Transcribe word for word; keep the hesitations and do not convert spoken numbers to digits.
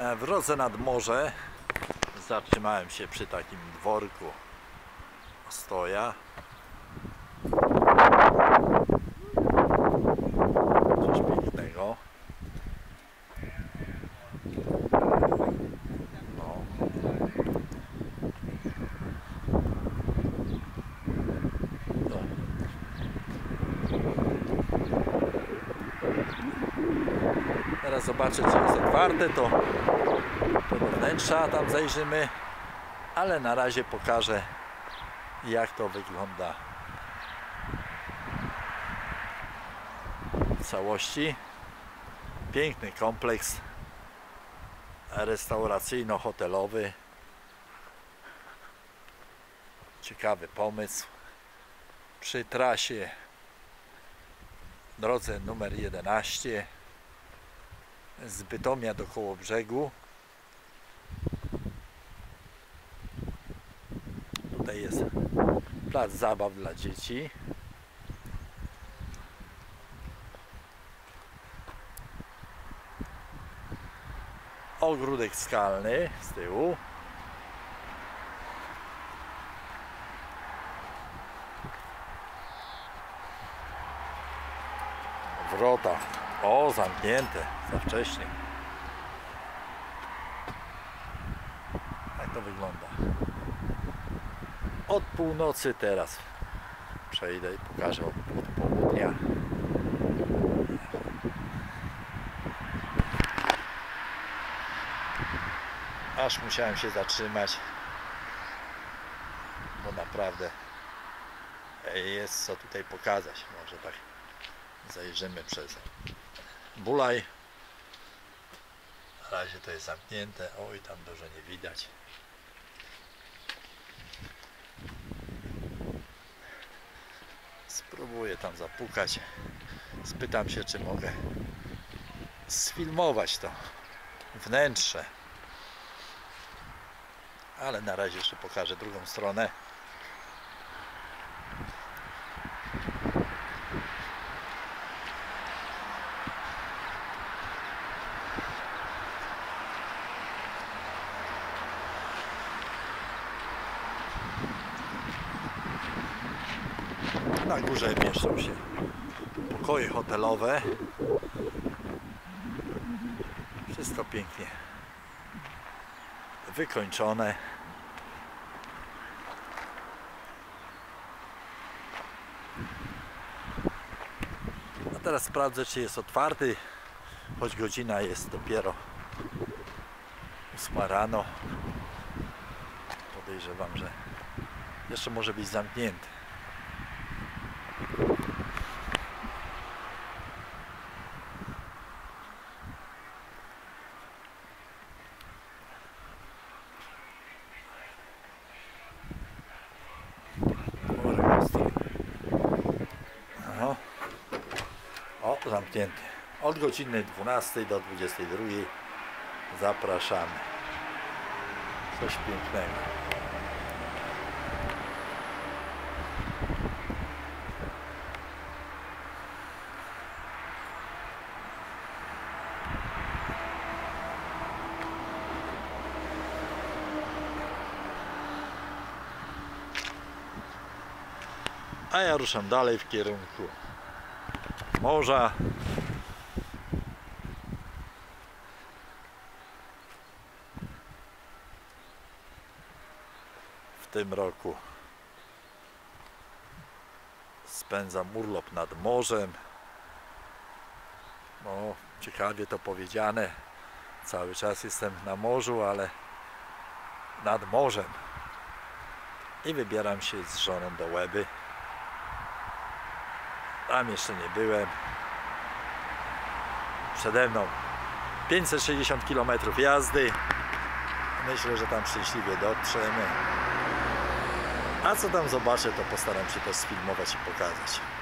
W drodze nad morze zatrzymałem się przy takim dworku Ostoja. Coś pięknego. No. No. Teraz zobaczę, co jest otwarte, to do wnętrza tam zajrzymy, ale na razie pokażę, jak to wygląda w całości. Piękny kompleks restauracyjno-hotelowy. Ciekawy pomysł. Przy trasie drodze numer jedenaście z Bytomia do Kołobrzegu. Tutaj jest plac zabaw dla dzieci. Ogródek skalny z tyłu. Wrota. O, zamknięte. Za wcześnie. Tak to wygląda. Od północy teraz przejdę i pokażę od, od południa. Aż musiałem się zatrzymać, bo naprawdę jest co tutaj pokazać. Może tak zajrzymy przez Bulaj. Na razie to jest zamknięte. Oj, tam dużo nie widać. Spróbuję tam zapukać. Spytam się, czy mogę sfilmować to wnętrze. Ale na razie jeszcze pokażę drugą stronę. Na górze mieszczą się pokoje hotelowe. Wszystko pięknie wykończone. A teraz sprawdzę, czy jest otwarty, choć godzina jest dopiero ósma rano. Podejrzewam, że jeszcze może być zamknięty. Zamknięty. Od godziny dwunastej do dwudziestej drugiej zapraszamy. Coś pięknego. A ja ruszam dalej w kierunku morza. W tym roku spędzam urlop nad morzem. No, ciekawie to powiedziane. Cały czas jestem na morzu, ale nad morzem. I wybieram się z żoną do Łeby. Tam jeszcze nie byłem. Przede mną pięćset sześćdziesiąt kilometrów jazdy. Myślę, że tam szczęśliwie dotrzemy. A co tam zobaczę, to postaram się to sfilmować i pokazać.